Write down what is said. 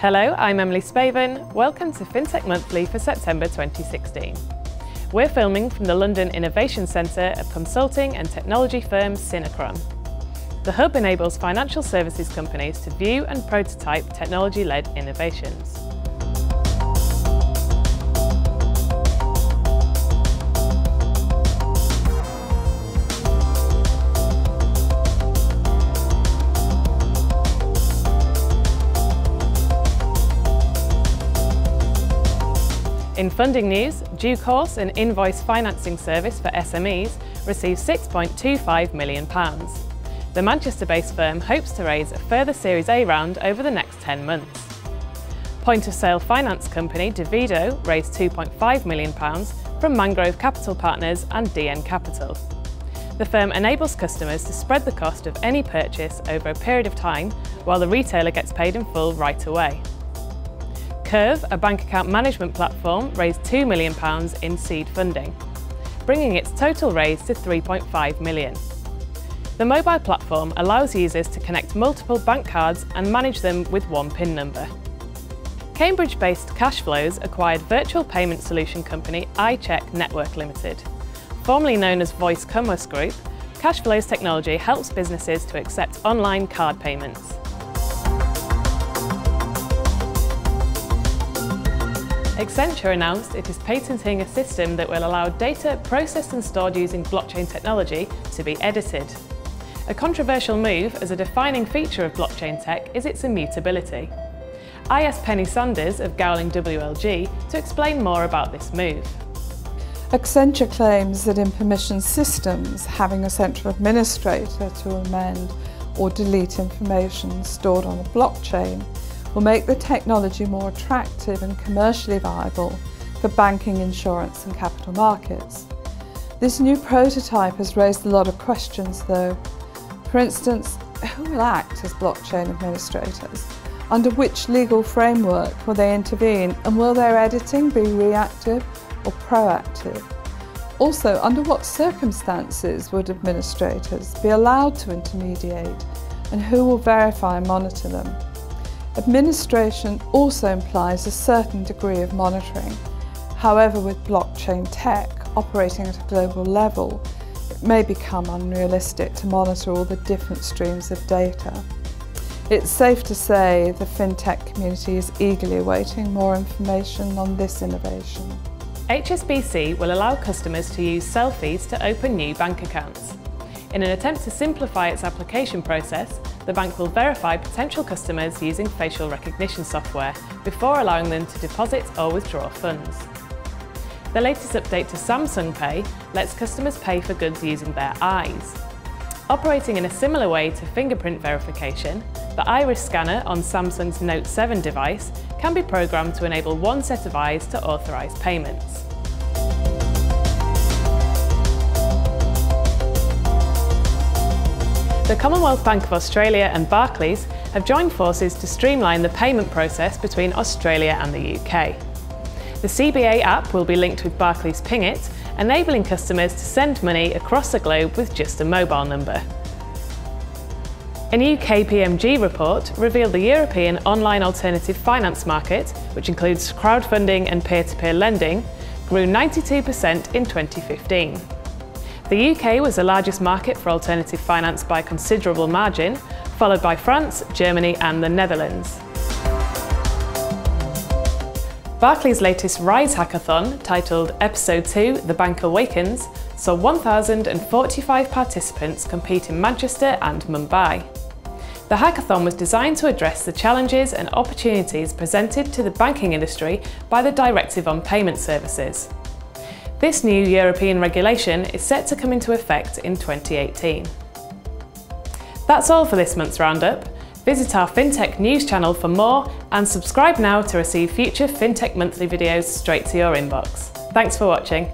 Hello, I'm Emily Spaven. Welcome to FinTech Monthly for September 2016. We're filming from the London Innovation Centre of consulting and technology firm Synechron. The hub enables financial services companies to view and prototype technology-led innovations. In funding news, Dukeos, an invoice financing service for SMEs, receives £6.25 million. The Manchester-based firm hopes to raise a further Series A round over the next 10 months. Point-of-sale finance company Divido raised £2.5 million from Mangrove Capital Partners and DN Capital. The firm enables customers to spread the cost of any purchase over a period of time while the retailer gets paid in full right away. Curve, a bank account management platform, raised £2 million in seed funding, bringing its total raise to £3.5 million. The mobile platform allows users to connect multiple bank cards and manage them with one PIN number. Cambridge-based Cashflows acquired virtual payment solution company iCheck Network Limited. Formerly known as Voice Commerce Group, Cashflows technology helps businesses to accept online card payments. Accenture announced it is patenting a system that will allow data processed and stored using blockchain technology to be edited. A controversial move, as a defining feature of blockchain tech is its immutability. I asked Penny Sanders of Gowling WLG to explain more about this move. Accenture claims that in permission systems, having a central administrator to amend or delete information stored on a blockchain will make the technology more attractive and commercially viable for banking, insurance and capital markets. This new prototype has raised a lot of questions though. For instance, who will act as blockchain administrators? Under which legal framework will they intervene, and will their editing be reactive or proactive? Also, under what circumstances would administrators be allowed to intermediate, and who will verify and monitor them? Administration also implies a certain degree of monitoring. However, with blockchain tech operating at a global level, it may become unrealistic to monitor all the different streams of data. It's safe to say the fintech community is eagerly awaiting more information on this innovation. HSBC will allow customers to use selfies to open new bank accounts. In an attempt to simplify its application process, the bank will verify potential customers using facial recognition software before allowing them to deposit or withdraw funds. The latest update to Samsung Pay lets customers pay for goods using their eyes. Operating in a similar way to fingerprint verification, the iris scanner on Samsung's Note 7 device can be programmed to enable one set of eyes to authorise payments. The Commonwealth Bank of Australia and Barclays have joined forces to streamline the payment process between Australia and the UK. The CBA app will be linked with Barclays Pingit, enabling customers to send money across the globe with just a mobile number. A new KPMG report revealed the European online alternative finance market, which includes crowdfunding and peer-to-peer lending, grew 92% in 2015. The UK was the largest market for alternative finance by a considerable margin, followed by France, Germany and the Netherlands. Barclays' latest RISE Hackathon, titled Episode 2 The Bank Awakens, saw 1,045 participants compete in Manchester and Mumbai. The hackathon was designed to address the challenges and opportunities presented to the banking industry by the Directive on Payment Services. This new European regulation is set to come into effect in 2018. That's all for this month's roundup. Visit our FinTech news channel for more and subscribe now to receive future FinTech Monthly videos straight to your inbox. Thanks for watching.